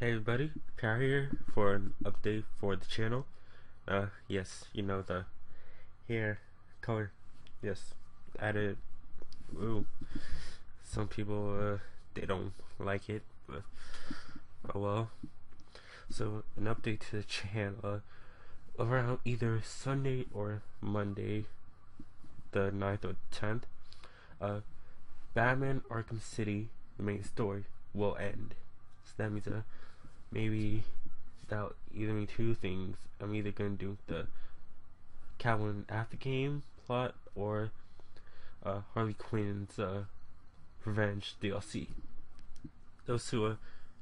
Hey everybody, Kyle here for an update for the channel. Yes, you know the hair color. Yes, added. Ooh, some people they don't like it, but oh well. So an update to the channel around either Sunday or Monday, the 9th or 10th. Batman: Arkham City, the main story, will end. So that means maybe that'll either mean two things. I'm either gonna do the Catwoman after game plot or Harley Quinn's revenge DLC. Those two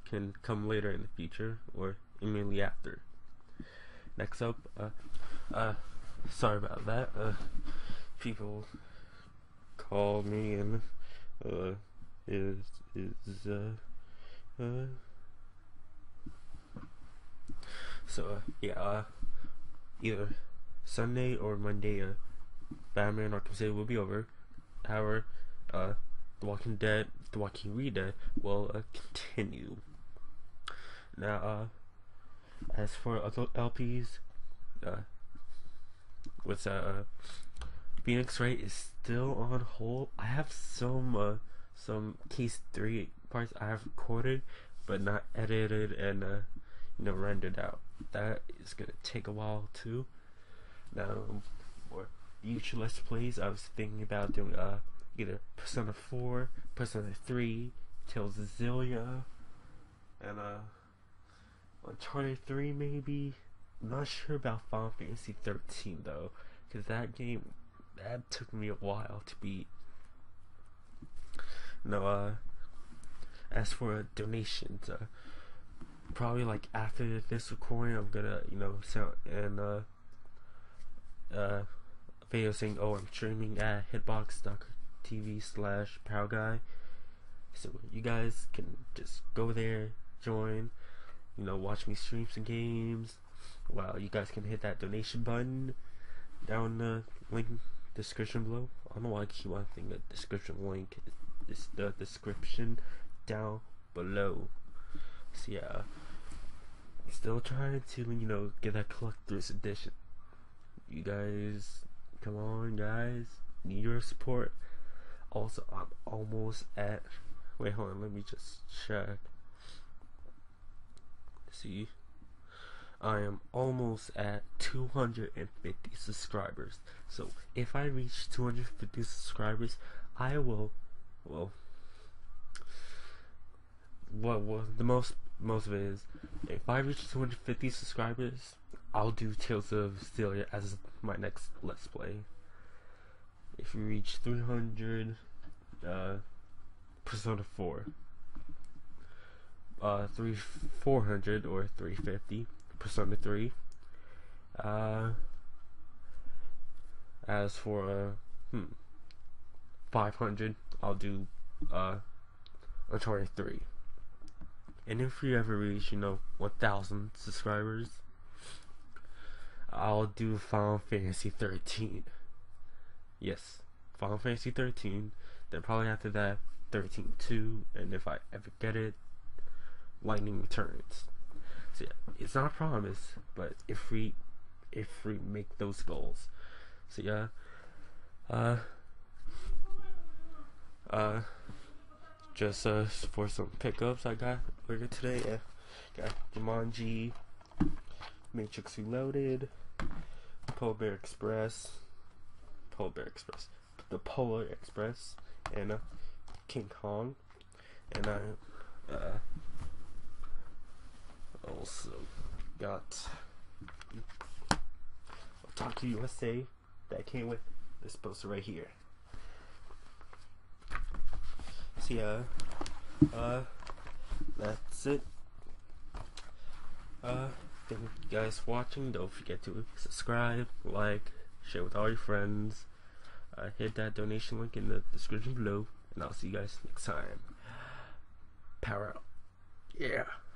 can come later in the future or immediately after. Next up, sorry about that. People call me and either Sunday or Monday, Batman: Arkham City will be over. However, The Walking Dead will continue. Now, as for other LPs, Phoenix Wright is still on hold. I have some case 3 parts I have recorded but not edited and rendered out. That is gonna take a while too. Now for future Let's Plays, I was thinking about doing either Persona 4, Persona 3, Tales of Xillia, and Uncharted 3 maybe. I'm not sure about Final Fantasy XIII though, because that took me a while to beat. No, as for donations, probably like after this recording, I'm gonna, sound and video saying, oh, I'm streaming at hitbox.tv/PowerGuy, so you guys can just go there, join, watch me stream some games. Wow, you guys can hit that donation button down the link description below. I don't know why I keep on thinking the description link. It's the description down below. So yeah, still trying to get that collector's edition. You guys, come on guys, need your support. Also, I'm almost at. Wait, hold on, let me just check. See, I am almost at 250 subscribers. So if I reach 250 subscribers, I will. Well, the most of it is, if I reach 250 subscribers, I'll do Tales of Xillia as my next Let's Play. If we reach 300, Persona 4, 400 or 350, Persona 3. As for 500, I'll do Uncharted 3. And if you ever reach 1,000 subscribers, I'll do Final Fantasy 13. Yes, Final Fantasy 13. Then probably after that, 13-2, and if I ever get it, Lightning Returns. So yeah, it's not a promise, but if we make those goals. So yeah, just for some pickups I got later today. Got Jumanji, Matrix Reloaded, the Polar Express, and King Kong, and I also got Otaku USA that came with this poster right here. So yeah, that's it. Thank you guys for watching. Don't forget to subscribe, like, share with all your friends. Hit that donation link in the description below, and I'll see you guys next time. Power out. Yeah.